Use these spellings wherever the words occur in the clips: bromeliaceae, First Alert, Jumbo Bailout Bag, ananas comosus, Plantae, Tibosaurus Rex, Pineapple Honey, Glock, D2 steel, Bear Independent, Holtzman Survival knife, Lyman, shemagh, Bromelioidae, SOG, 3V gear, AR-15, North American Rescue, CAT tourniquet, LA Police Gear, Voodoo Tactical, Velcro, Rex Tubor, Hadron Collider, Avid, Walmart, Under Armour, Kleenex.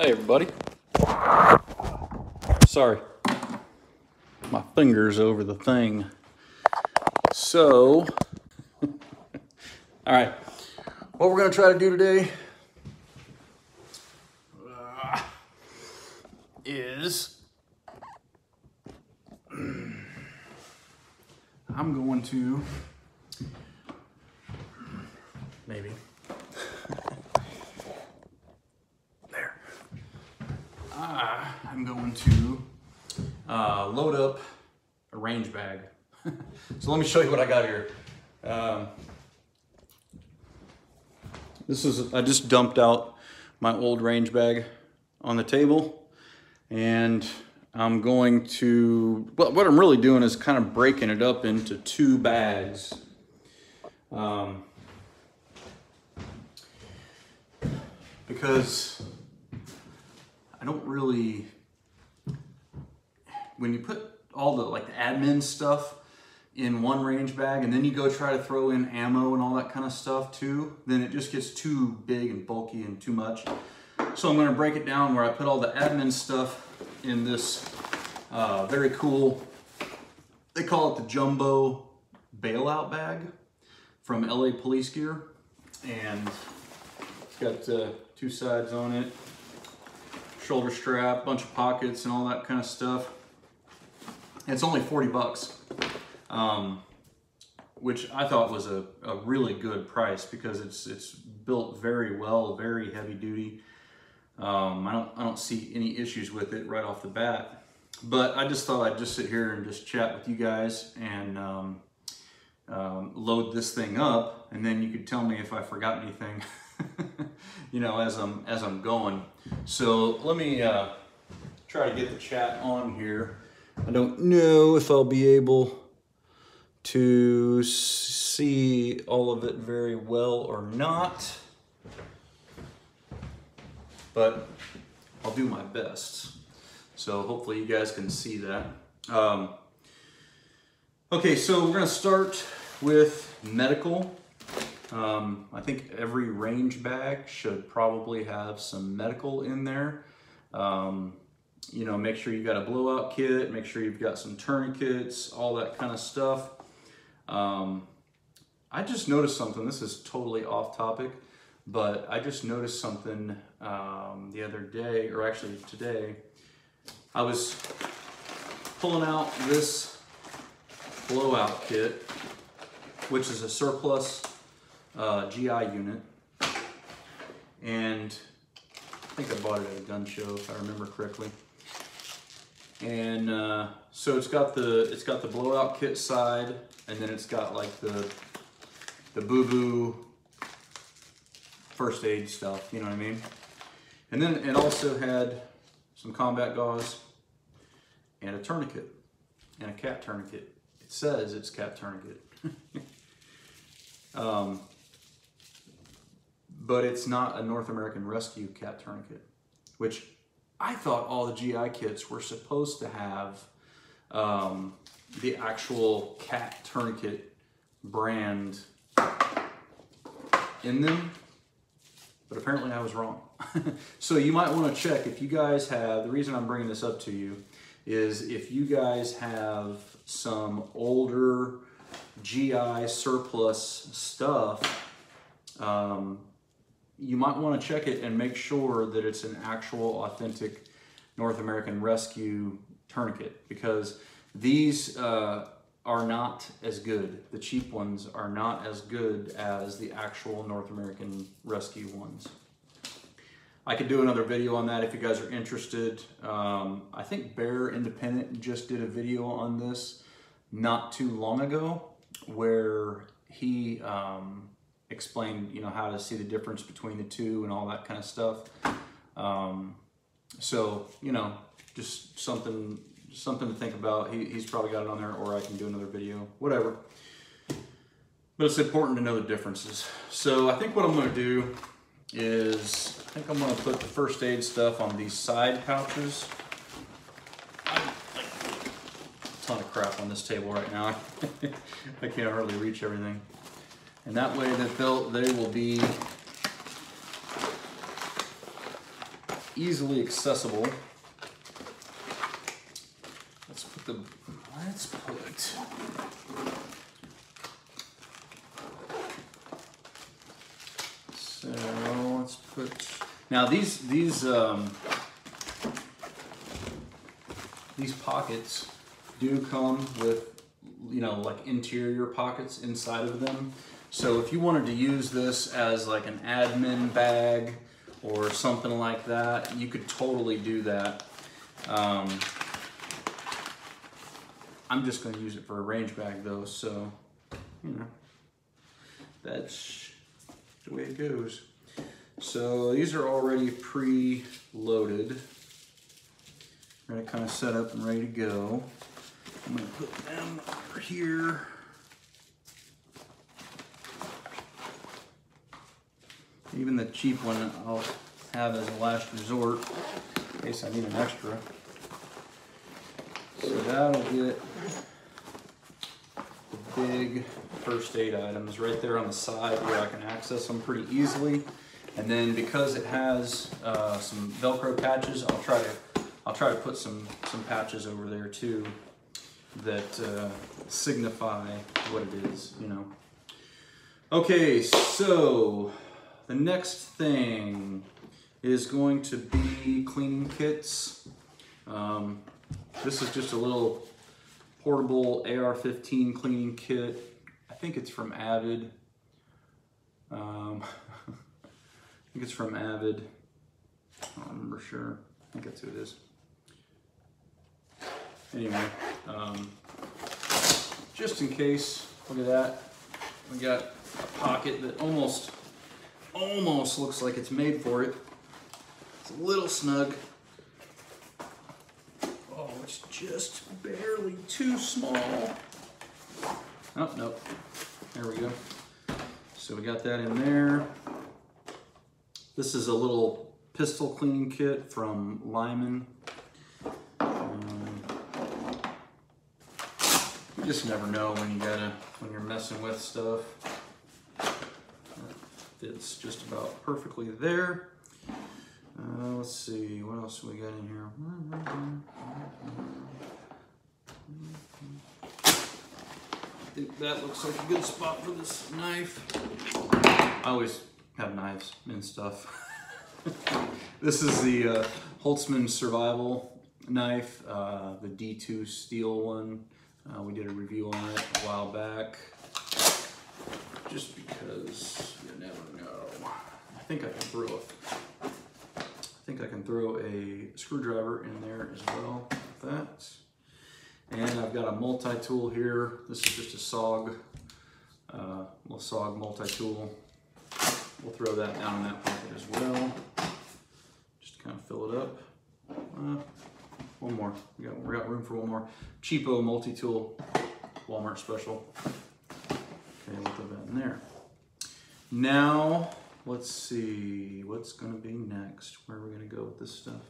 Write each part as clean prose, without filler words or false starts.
Hey everybody. Sorry. My finger's over the thing. So, all right. What we're going to try to do today is I'm going to maybe there. I'm going to load up a range bag. So let me show you what I got here. This is, I just dumped out my old range bag on the table, and I'm going to, well, what I'm really doing is kind of breaking it up into two bags. Because I don't really, when you put all the like the admin stuff in one range bag and then you go try to throw in ammo and all that kind of stuff too, then it just gets too big and bulky and too much. So I'm going to break it down where I put all the admin stuff in this very cool, they call it the Jumbo Bailout Bag from LA Police Gear, and it's got two sides on it, shoulder strap, bunch of pockets and all that kind of stuff. It's only 40 bucks. Which I thought was a really good price because it's built very well, very heavy duty. I don't see any issues with it right off the bat, but I just thought I'd just sit here and just chat with you guys and load this thing up, and then you could tell me if I forgot anything, you know, as I'm going. So let me try to get the chat on here. I don't know if I'll be able to see all of it very well or not, but I'll do my best. So hopefully you guys can see that. Okay, so we're gonna start with medical. I think every range bag should probably have some medical in there. You know, make sure you've got a blowout kit, make sure you've got some tourniquets, all that kind of stuff. I just noticed something. This is totally off topic, but I just noticed something the other day, or actually today. I was pulling out this blowout kit, which is a surplus GI unit, and I think I bought it at a gun show, if I remember correctly. And so it's got the blowout kit side, and then it's got like the boo-boo first aid stuff, you know what I mean? And then it also had some combat gauze and a tourniquet and a CAT tourniquet. It says it's CAT tourniquet. But it's not a North American Rescue CAT tourniquet, which I thought all the GI kits were supposed to have the actual CAT tourniquet brand in them, but apparently I was wrong. So you might want to check if you guys have, the reason I'm bringing this up to you is if you guys have some older GI surplus stuff, you might want to check it and make sure that it's an actual authentic North American Rescue tourniquet, because these are not as good. The cheap ones are not as good as the actual North American Rescue ones. I could do another video on that if you guys are interested. I think Bear Independent just did a video on this not too long ago where he explain, you know, how to see the difference between the two and all that kind of stuff. So, you know, just something to think about. He's probably got it on there, or I can do another video, whatever. But it's important to know the differences. So I think what I'm gonna do is, I think I'm gonna put the first aid stuff on these side pouches. A ton of crap on this table right now. I can't hardly reach everything. And that way that they will be easily accessible. Let's put the, now these pockets do come with, you know, like interior pockets inside of them. So if you wanted to use this as like an admin bag or something like that, you could totally do that. I'm just going to use it for a range bag though, so, you know, that's the way it goes. So these are already pre-loaded. They're already kind of set up and ready to go. I'm going to put them over here. Even the cheap one I'll have as a last resort in case I need an extra. So that'll get the big first aid items right there on the side where I can access them pretty easily. And then because it has some Velcro patches, I'll try to put some patches over there too that signify what it is, you know. Okay, so the next thing is going to be cleaning kits. This is just a little portable AR-15 cleaning kit. I think it's from Avid. I think it's from Avid. I don't remember sure. I think that's who it is. Anyway, just in case, look at that. We got a pocket that almost looks like it's made for it. It's a little snug. Oh, it's just barely too small. Oh, nope. There we go. So we got that in there. This is a little pistol cleaning kit from Lyman. You just never know when you're messing with stuff. That fits just about perfectly there. Let's see, what else we got in here? I think that looks like a good spot for this knife. I always have knives and stuff. This is the Holtzman Survival knife, the D2 steel one. We did a review on it a while back, just because you never know. I think I can throw a screwdriver in there as well with that. And I've got a multi-tool here. This is just a SOG, little SOG multi-tool. We'll throw that down in that pocket as well, just to kind of fill it up. One more. We got room for one more. Cheapo multi-tool, Walmart special. Okay, we'll throw that in there. Now, let's see what's going to be next. Where are we going to go with this stuff?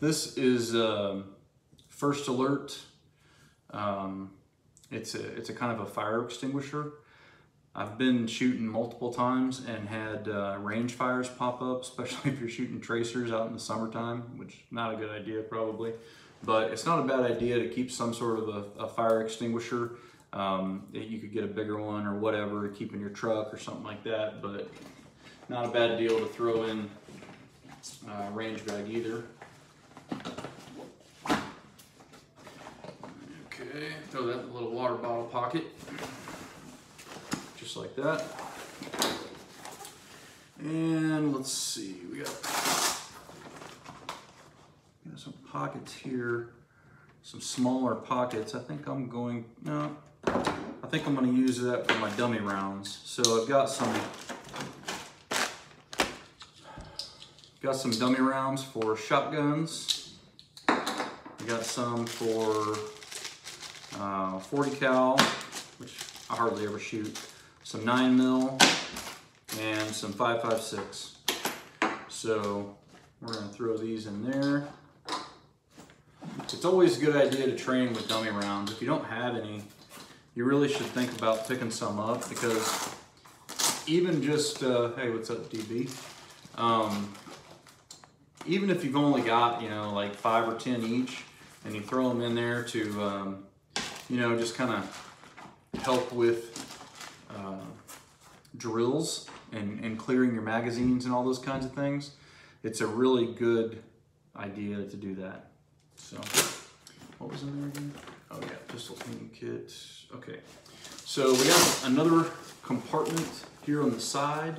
This is First Alert. It's a kind of a fire extinguisher. I've been shooting multiple times and had range fires pop up, especially if you're shooting tracers out in the summertime, which not a good idea probably, but it's not a bad idea to keep some sort of a fire extinguisher. You could get a bigger one or whatever, keep in your truck or something like that, but not a bad deal to throw in a range bag either. Okay, throw that in the little water bottle pocket, just like that. And let's see, we got some pockets here, some smaller pockets. I think I'm going to use that for my dummy rounds. So I've got some dummy rounds for shotguns. I got some for 40 cal, which I hardly ever shoot, some 9mm, and some 5.56. So we're going to throw these in there. It's always a good idea to train with dummy rounds. If you don't have any, you really should think about picking some up, because even just, hey, what's up, DB? Even if you've only got, you know, like 5 or 10 each, and you throw them in there to, you know, just kind of help with drills and clearing your magazines and all those kinds of things, it's a really good idea to do that. So, what was in there again? Oh yeah, pistol cleaning kit. Okay, so we got another compartment here on the side.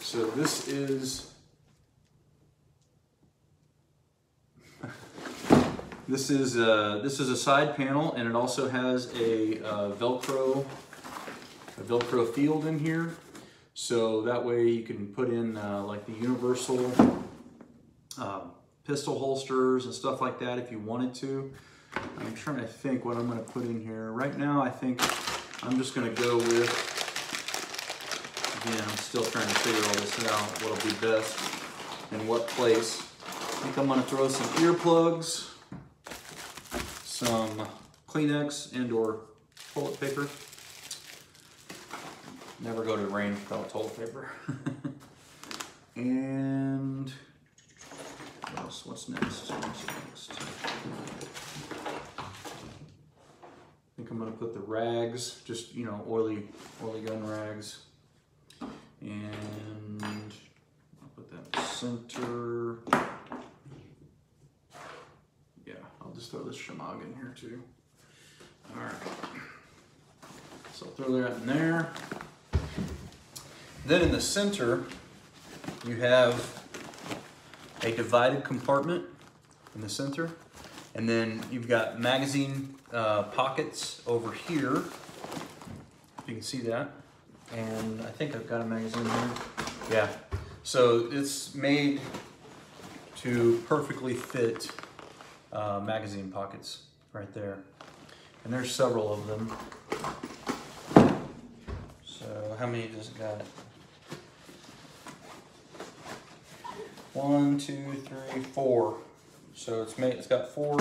So this is, this is a side panel, and it also has a Velcro field in here. So that way you can put in like the universal pistol holsters and stuff like that if you wanted to. I'm trying to think what I'm going to put in here. Right now I think I'm just going to go with, again, I'm still trying to figure all this out, what'll be best in what place. I think I'm going to throw some earplugs, some Kleenex and/or toilet paper. Never go to the range without toilet paper. And what else? What's next? I think I'm gonna put the rags, just, you know, oily gun rags. And I'll put that in the center. Yeah, I'll just throw this shemagh in here too. All right, so I'll throw that in there. Then in the center, you have a divided compartment in the center, and then you've got magazine pockets over here, if you can see that. And I think I've got a magazine here. Yeah, so it's made to perfectly fit magazine pockets right there. And there's several of them. So how many does it got? 1, 2, 3, 4. So it's made. It's got four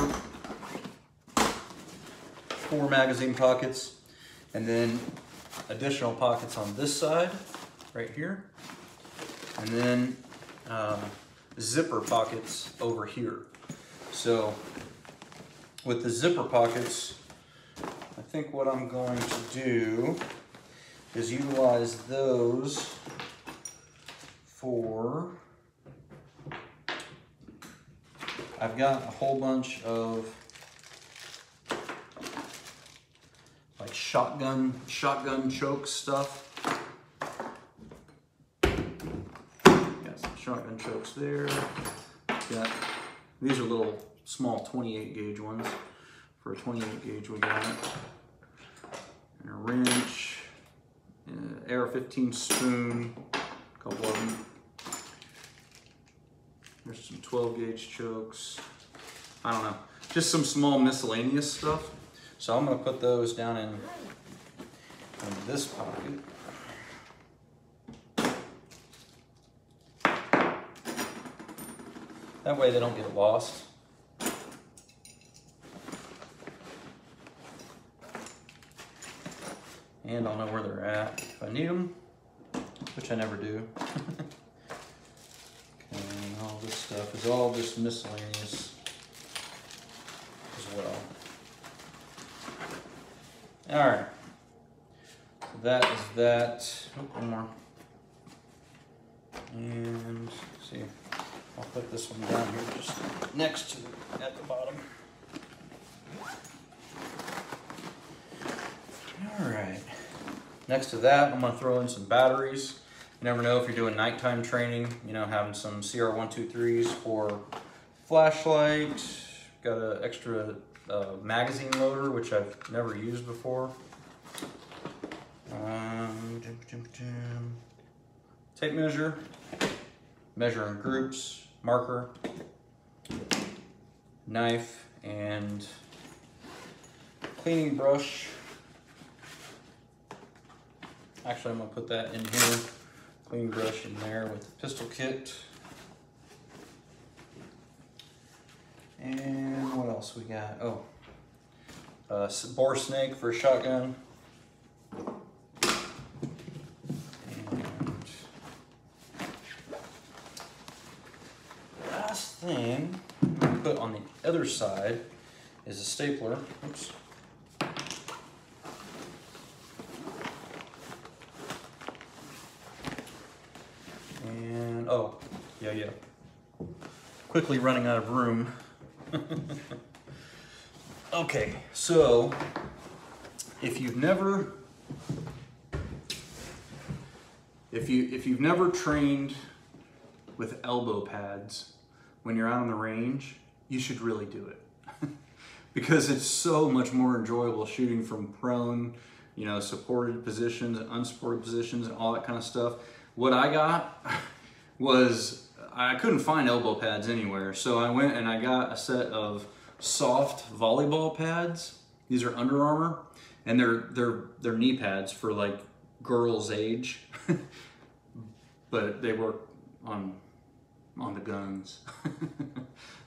magazine pockets, and then additional pockets on this side, right here, and then zipper pockets over here. So with the zipper pockets, I think what I'm going to do is utilize those for. I've got a whole bunch of like shotgun choke stuff. Got some shotgun chokes there. Got, these are little small 28 gauge ones. For a 28 gauge we got and a wrench, and an AR-15 spoon, a couple of them. There's some 12 gauge chokes. I don't know, just some small miscellaneous stuff. So I'm gonna put those down in this pocket. That way they don't get lost. And I'll know where they're at if I need them, which I never do. This stuff is all just miscellaneous as well. All right, so that is that. Oh, one more. And let's see, I'll put this one down here just next to it at the bottom. All right, next to that, I'm gonna throw in some batteries. You never know if you're doing nighttime training, you know, having some CR123s for flashlight. Got an extra magazine loader, which I've never used before. Tape measure, measure in groups, marker, knife, and cleaning brush. Actually, I'm gonna put that in here. Clean brush in there with the pistol kit. And what else we got? Oh, boar snake for a shotgun. thing I'm going to put on the other side is a stapler. Oops. And, oh, yeah, yeah. Quickly running out of room. Okay, so if you've never if you've never trained with elbow pads when you're out on the range, you should really do it because it's so much more enjoyable shooting from prone, you know, supported positions, unsupported positions, and all that kind of stuff. What I got was, I couldn't find elbow pads anywhere, so I went and I got a set of soft volleyball pads. These are Under Armour, and they're knee pads for like girls' age, but they work on the guns.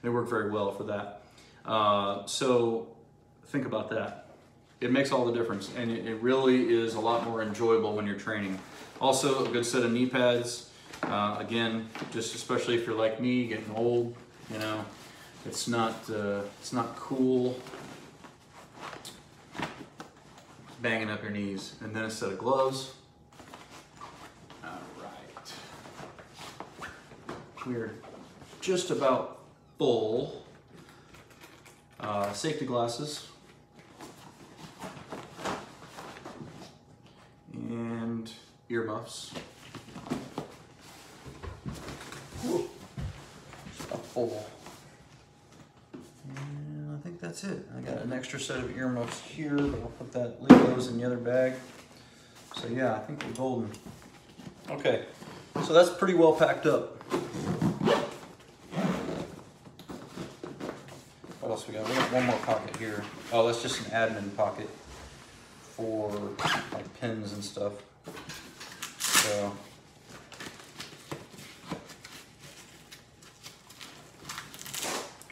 They work very well for that. So think about that. It makes all the difference, and it really is a lot more enjoyable when you're training. Also, a good set of knee pads. Again, just especially if you're like me, getting old, you know, it's not cool banging up your knees. And then a set of gloves. All right, we're just about full. Safety glasses. And earmuffs. And I think that's it. I got an extra set of earmuffs here, but we'll put that, leave those in the other bag. So yeah, I think we're golden. Okay, so that's pretty well packed up. What else we got? We got one more pocket here. Oh, that's just an admin pocket for like pins and stuff. So.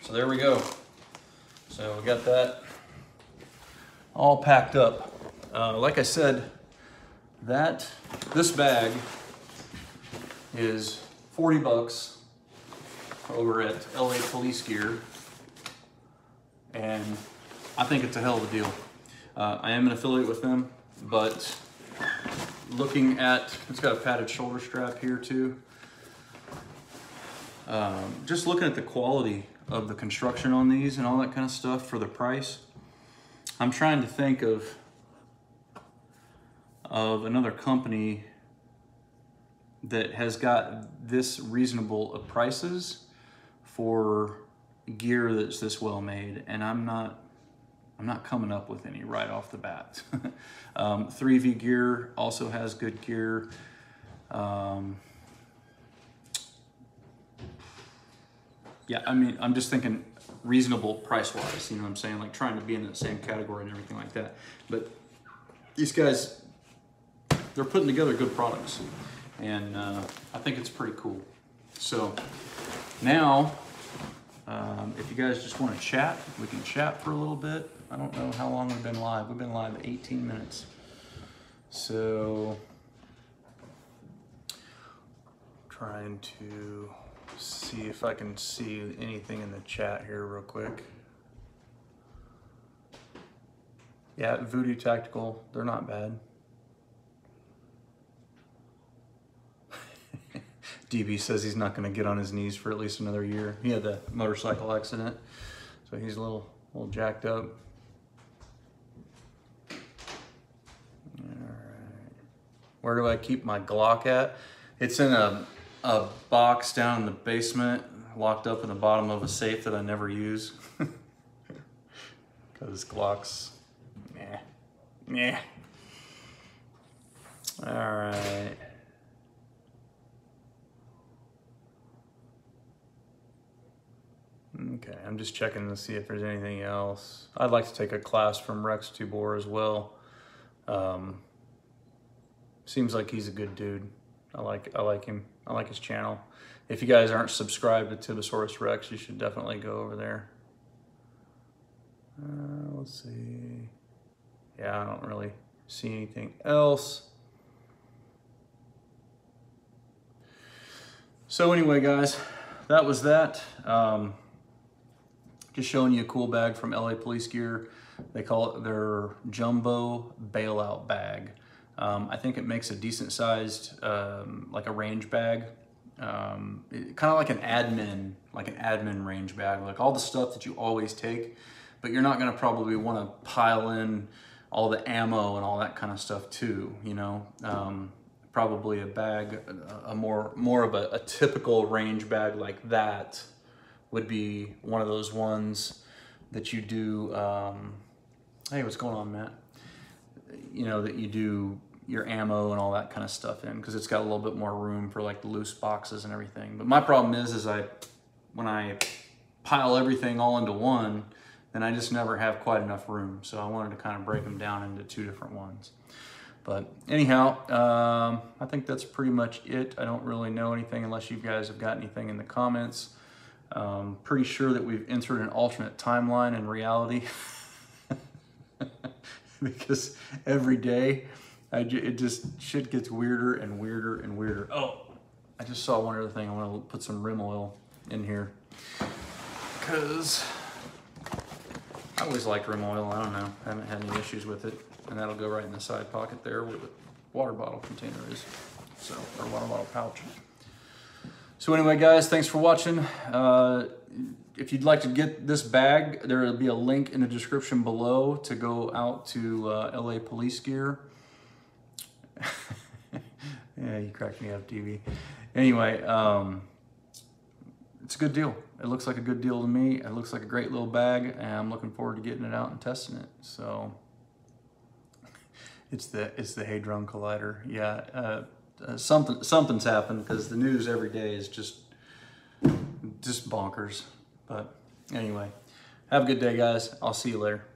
So there we go. So we got that all packed up. Like I said, this bag is 40 bucks over at LA Police Gear, and I think it's a hell of a deal. I am an affiliate with them, but looking at, it's got a padded shoulder strap here too. Just looking at the quality of the construction on these and all that kind of stuff for the price. I'm trying to think of another company that has got this reasonable of prices for gear that's this well made, and I'm not coming up with any right off the bat. 3V Gear also has good gear. Yeah, I mean, I'm just thinking reasonable price-wise, you know what I'm saying? Like trying to be in the same category and everything like that. But these guys, they're putting together good products, and I think it's pretty cool. So now, if you guys just want to chat, we can chat for a little bit. I don't know how long we've been live. We've been live 18 minutes. So, trying to see if I can see anything in the chat here real quick. Yeah, Voodoo Tactical, they're not bad. DB says he's not going to get on his knees for at least another year. He had that motorcycle accident, so he's a little jacked up. All right. Where do I keep my Glock at? It's in a box down in the basement, locked up in the bottom of a safe that I never use. Because Glocks, nah, nah. All right. Okay, I'm just checking to see if there's anything else. I'd like to take a class from Rex Tubor as well. Seems like he's a good dude. I like him. I like his channel. If you guys aren't subscribed to Tibosaurus Rex, you should definitely go over there. Let's see. Yeah, I don't really see anything else. So anyway, guys, that was that. Just showing you a cool bag from LA Police Gear. They call it their Jumbo Bailout Bag. I think it makes a decent sized, like a range bag. Kind of like an admin range bag, like all the stuff that you always take, but you're not gonna probably wanna pile in all the ammo and all that kind of stuff too, you know? Probably a bag, more of a typical range bag like that would be one of those ones that you do, hey, what's going on, Matt? You know, that you do your ammo and all that kind of stuff in, because it's got a little bit more room for like loose boxes and everything. But my problem is when I pile everything all into one, then I just never have quite enough room. So I wanted to kind of break them down into two different ones. But anyhow, I think that's pretty much it. I don't really know anything unless you guys have got anything in the comments. Pretty sure that we've entered an alternate timeline in reality because every day it just, shit gets weirder and weirder and weirder. Oh, I just saw one other thing. I want to put some rim oil in here because I always like rim oil. I don't know. I haven't had any issues with it. And that'll go right in the side pocket there where the water bottle container is, so, or water bottle pouch. So anyway, guys, thanks for watching. If you'd like to get this bag, there will be a link in the description below to go out to LA Police Gear. Yeah, you cracked me up, DV. Anyway, it's a good deal. It looks like a good deal to me. It looks like a great little bag, and I'm looking forward to getting it out and testing it. So it's the Hadron Collider. Yeah, something's happened because the news every day is just bonkers. But anyway, have a good day, guys. I'll see you later.